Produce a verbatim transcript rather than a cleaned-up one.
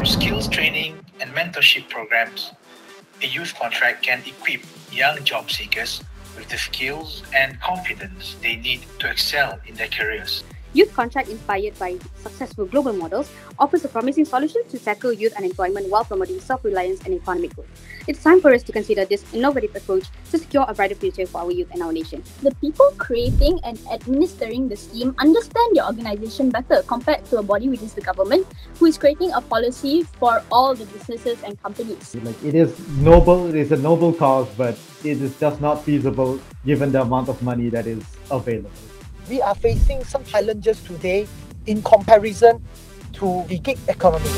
Skills training and mentorship programs. A youth contract can equip young job seekers with the skills and confidence they need to excel in their careers. Youth Contract, inspired by successful global models, offers a promising solution to tackle youth unemployment while promoting self-reliance and economic growth. It's time for us to consider this innovative approach to secure a brighter future for our youth and our nation. The people creating and administering the scheme understand their organisation better compared to a body which is the government, who is creating a policy for all the businesses and companies. Like, it is noble, it is a noble cause, but it is just not feasible given the amount of money that is available. We are facing some challenges today in comparison to the gig economy.